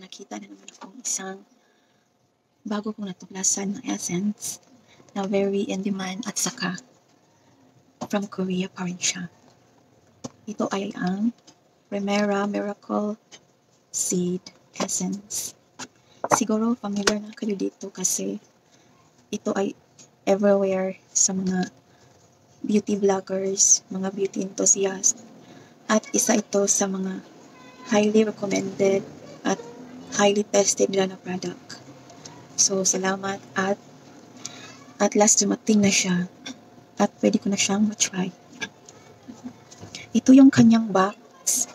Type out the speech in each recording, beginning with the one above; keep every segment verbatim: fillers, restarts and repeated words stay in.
namin nakita na naman akong isang bago kong natuklasan ng essence na very in demand at saka from Korea pa rin siya. Ito ay ang Primera Miracle Seed Essence. Siguro familiar na kayo dito kasi ito ay everywhere sa mga beauty vloggers, mga beauty enthusiasts, at isa ito sa mga highly recommended at highly tested nila na product. So, salamat at at last dumating na siya at pwede ko na siyang matry. Ito yung kanyang box.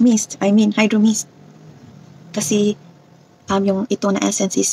Mist, I mean hydro mist. Kasi um, yung ito na essence is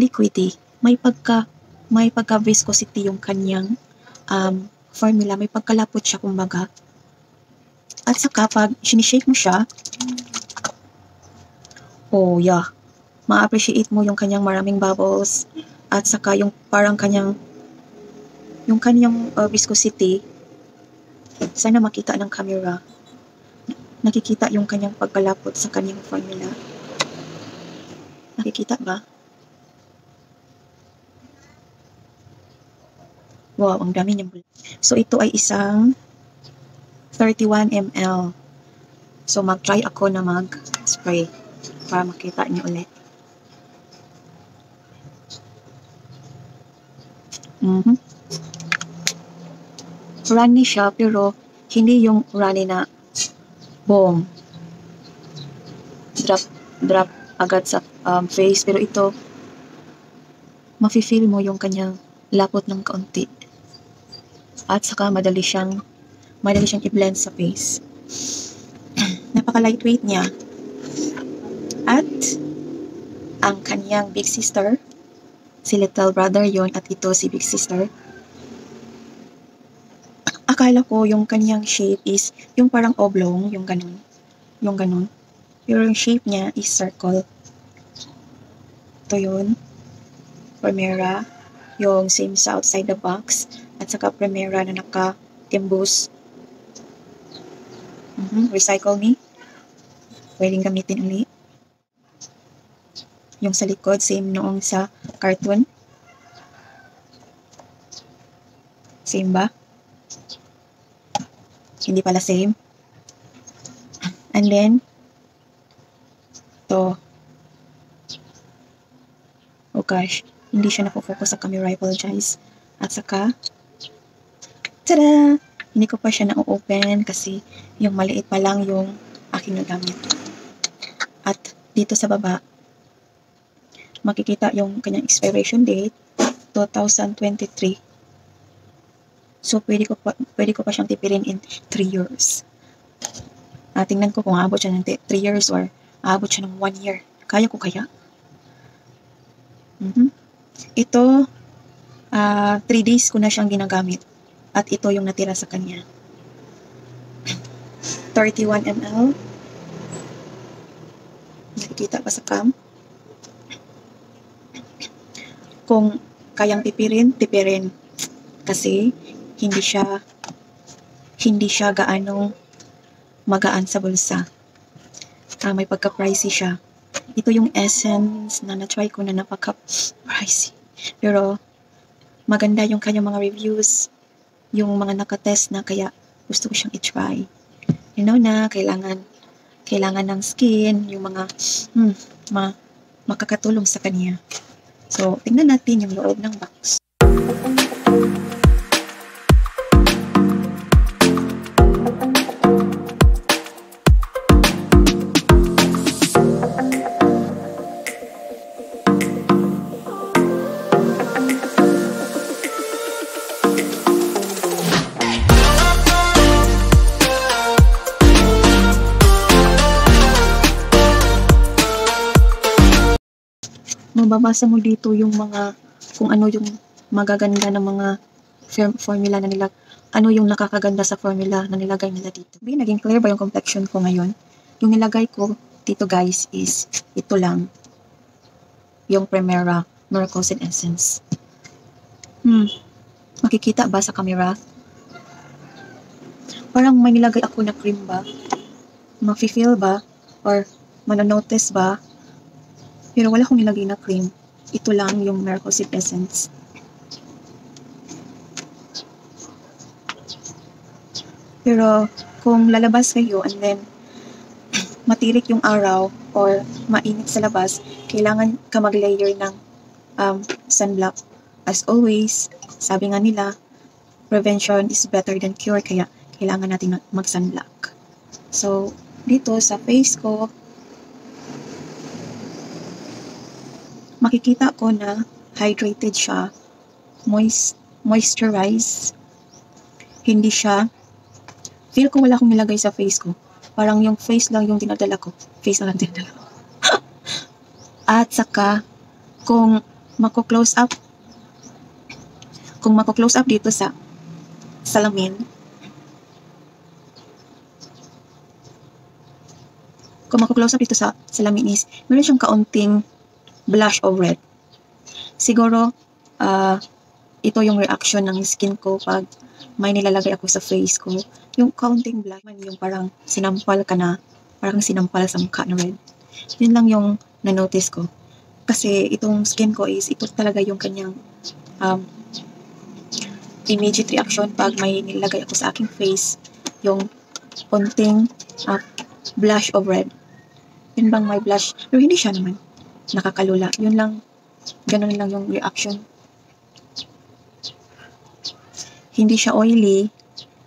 liquidy. May pagka may pagka viscosity yung kanyang um, formula, may pagkalapot siya kumbaga. At saka pag sinishake mo siya, oh yeah, ma-appreciate mo yung kanyang maraming bubbles at saka yung parang kanyang yung kanyang uh, viscosity. Sana makita ng camera. Nakikita yung kanyang pagkalapot sa kanyang formula. Nakikita ba? Wow, ang dami niyang bulak. So, ito ay isang thirty-one milliliters. So, mag-try ako na mag-spray para makita niyo ulit. Mm-hmm. Runny siya, pero hindi yung runny na boom, drop, drop agad sa um, face. Pero ito, mafe-feel mo yung kanyang lapot ng kaunti. At saka madali siyang, madali siyang i-blend sa face. Napaka-lightweight niya. At ang kanyang big sister, si little brother yon, at ito si big sister. Akala ko yung kaniyang shape is yung parang oblong, yung ganun. Yung ganun. Pero yung shape niya is circle. Ito yun. Primera. Yung same sa outside the box. At saka Primera na naka-timbus. Mm-hmm. Recycle me. Pwedeng gamitin uli. Yung sa likod, same noong sa cartoon. Same ba? Hindi pala same. And then, to oh gosh, hindi siya nakofocus sa camera, I apologize. At saka, tada! Hindi ko pa siya na-open kasi yung maliit pa lang yung aking nagamit. At dito sa baba, makikita yung kanyang expiration date, two thousand twenty-three. So, pwede ko pa, pwede ko pa siyang tipirin in three years. Ah, tingnan ko kung aabot siya ng three years or aabot siya ng one year. Kaya ko kaya? Mm-hmm. Ito, uh, three days ko na siyang ginagamit. At ito yung natira sa kanya. thirty-one milliliters. Nakikita pa sa cam. Kung kayang tipirin, tipirin. Kasi, hindi siya hindi siya gaano magaan sa bulsa. Ah, may pagka-pricey siya. Ito yung essence na na-try ko na napaka-pricey. Pero, maganda yung kanyang mga reviews, yung mga nakatest na kaya gusto ko siyang i-try. You know na, kailangan kailangan ng skin, yung mga hmm, ma makakatulong sa kanya. So, tingnan natin yung loob ng box. Thank you. mababasa mo dito yung mga, kung ano yung magaganda ng mga formula na nila, ano yung nakakaganda sa formula na nilagay nila dito. Hindi, naging clear ba yung complexion ko ngayon? Yung nilagay ko dito guys is, ito lang, yung Primera Miracle Seed Essence. Hmm, makikita ba sa camera? Parang may nilagay ako na cream ba? Mafe-feel ba? Or manonotice ba? Pero wala akong nilagay na cream. Ito lang yung Miracle Seed Essence. Pero kung lalabas kayo and then matirik yung araw or mainit sa labas, kailangan ka mag-layer ng um, sunblock. As always, sabi nga nila, prevention is better than cure, kaya kailangan natin mag-sunblock. So, dito sa face ko, makikita ko na hydrated siya, moist, moisturized, hindi siya, feel ko wala akong nilagay sa face ko. Parang yung face lang yung dinadala ko. Face lang dinadala ko. At saka, kung mako-close up, kung mako-close up dito sa salamin, kung makuklose up dito sa salamin is, meron siyang kaunting blush of red. Siguro, uh, ito yung reaction ng skin ko pag may nilalagay ako sa face ko. Yung kaunting blush, yung parang sinampal ka na, parang sinampal sa mukha na red. Yun lang yung nanotice ko. Kasi itong skin ko is, ito talaga yung kanyang um, immediate reaction pag may nilalagay ako sa aking face. Yung kaunting uh, blush of red. Yun bang may blush? Pero hindi siya naman nakakalula. Yun lang, ganun lang yung reaction. Hindi siya oily,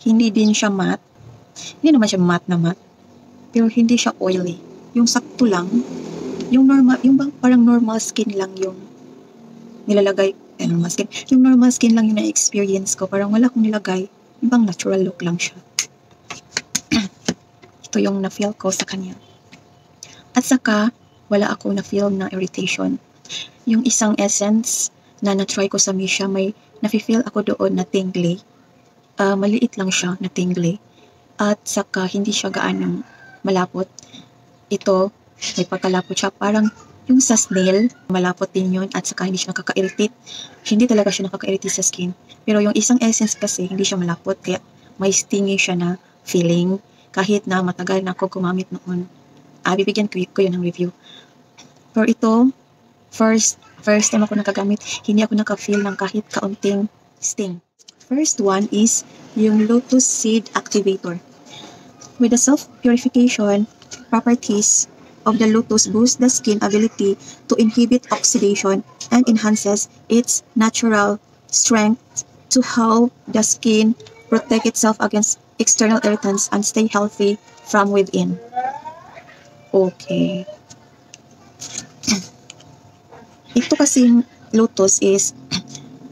hindi din siya matte. Hindi naman siya matte na matte. Pero hindi siya oily. Yung sakto lang, yung normal, yung bang parang normal skin lang yung nilalagay, eh, normal skin. Yung normal skin lang yung na-experience ko. Parang wala akong nilagay. Ibang natural look lang siya. Ito yung na-feel ko sa kanya. At saka, wala ako na-feel na irritation. Yung isang essence na na-try ko sa Misha, may na-feel ako doon na tingly. Uh, maliit lang siya na tingly. At saka, hindi siya gaanong malapot. Ito, may pagkalapot siya. Parang yung sa snail, malapot din yun. At saka, hindi siya nakaka-irritate. Hindi talaga siya nakaka-irritate sa skin. Pero yung isang essence kasi, hindi siya malapot. Kaya may stingy siya na feeling. Kahit na matagal na ako gumamit noon. Ah, bibigyan ko yun ng review. Pero ito, first, first time ako nakagamit, hindi ako nakafeel ng kahit kaunting sting. First one is yung Lotus Seed Activator. With the self-purification properties of the lotus boosts the skin ability to inhibit oxidation and enhances its natural strength to help the skin protect itself against external irritants and stay healthy from within. Okay. Ito kasing lotus is,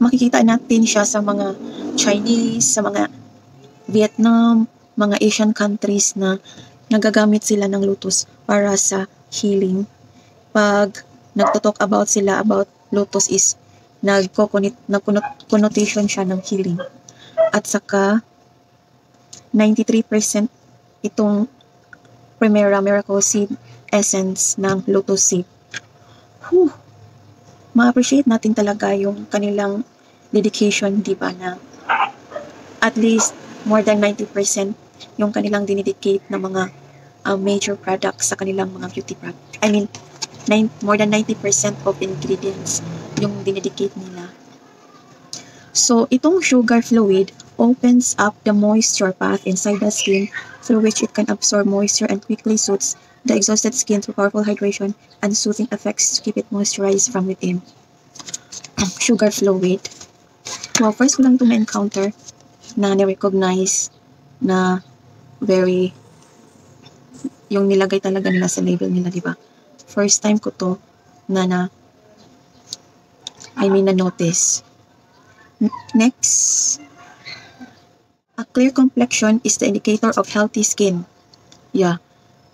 makikita natin siya sa mga Chinese, sa mga Vietnam, mga Asian countries na nagagamit sila ng lotus para sa healing. Pag nagtotalk about sila about lotus is, nag-connotation siya ng healing. At saka, ninety-three percent itong Primera Miracle Seed Essence ng Lotus Seed. Whew! Ma-appreciate natin talaga yung kanilang dedication, di ba, na at least more than ninety percent yung kanilang dinedicate na mga uh, major products sa kanilang mga beauty products. I mean, nine, more than ninety percent of ingredients yung dinedicate nila. So, itong sugar fluid opens up the moisture path inside the skin through which it can absorb moisture and quickly soothes the exhausted skin through powerful hydration and soothing effects to keep it moisturized from within. Sugar fluid. Well, first ko lang ito na-encounter na na-recognize na very yung nilagay talaga nila sa label nila, diba? First time ko to na na I mean na-notice. Next, a clear complexion is the indicator of healthy skin. Yeah,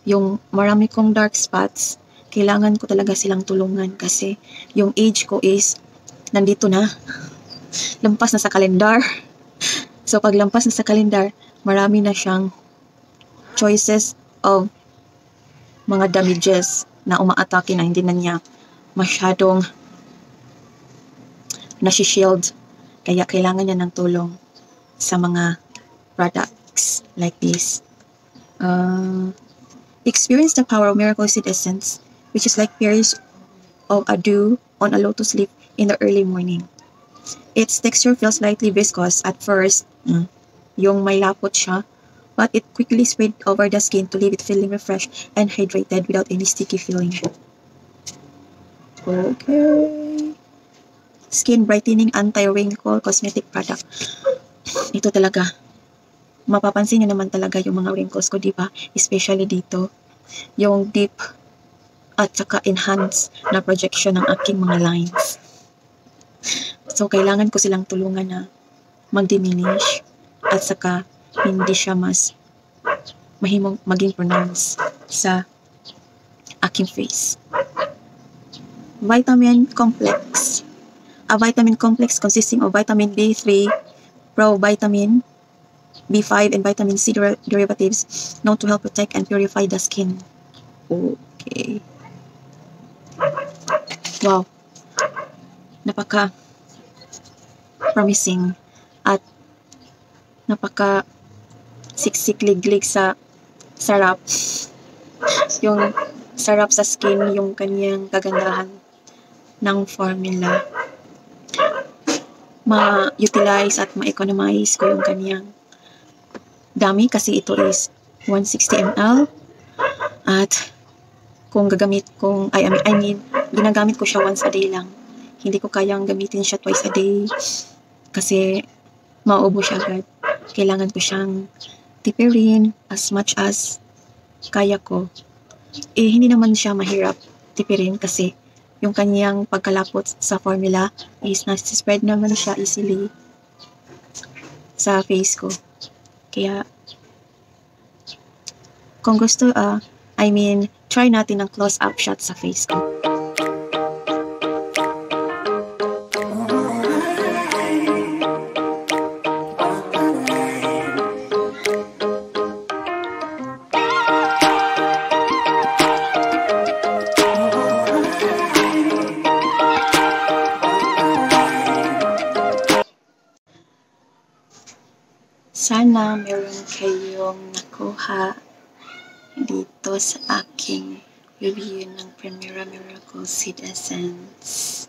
yung marami kong dark spots kailangan ko talaga silang tulungan kasi yung age ko is nandito na. Lampas na sa kalendar. So pag lampas na sa kalendar, marami na siyang choices of mga damages na umaatake na hindi na niya masyadong nasi-shield. Kaya kailangan niya ng tulong sa mga products like this. Uh, experience the power of Miracle Seed Essence, which is like pairs of a dew on a lotus leaf in the early morning. Its texture feels slightly viscous at first, mm, yung may lapot siya, but it quickly spread over the skin to leave it feeling refreshed and hydrated without any sticky feeling. Okay. Skin brightening anti-wrinkle cosmetic product. Ito talaga. Mapapansin nyo naman talaga yung mga wrinkles ko, di ba? Especially dito. Yung deep at saka enhanced na projection ng aking mga lines. So, kailangan ko silang tulungan na mag-diminish at saka hindi siya mas mahimong maging pronounced sa aking face. Vitamin complex. A vitamin complex consisting of vitamin B three, provitamin, B five, and vitamin C der derivatives known to help protect and purify the skin. Okay. Wow. Napaka promising at napaka siksikliglig sa sarap. Yung sarap sa skin, yung kanyang kagandahan ng formula. Ma-utilize at ma-economize ko yung kanyang dami kasi ito is one hundred sixty milliliters at kung gagamit kong, I mean, I mean, ginagamit ko siya once a day lang. Hindi ko kayang gamitin siya twice a day kasi mauubo siya agad. Kailangan ko siyang tipirin as much as kaya ko. Eh, hindi naman siya mahirap tipirin kasi yung kanyang pagkalapot sa formula is nasi-spread naman siya easily sa face ko. Kaya, kung gusto, uh, I mean, try natin ang close-up shot sa face ko. Sana meron kayong nakuha dito sa aking review ng Primera Miracle Seed Essence.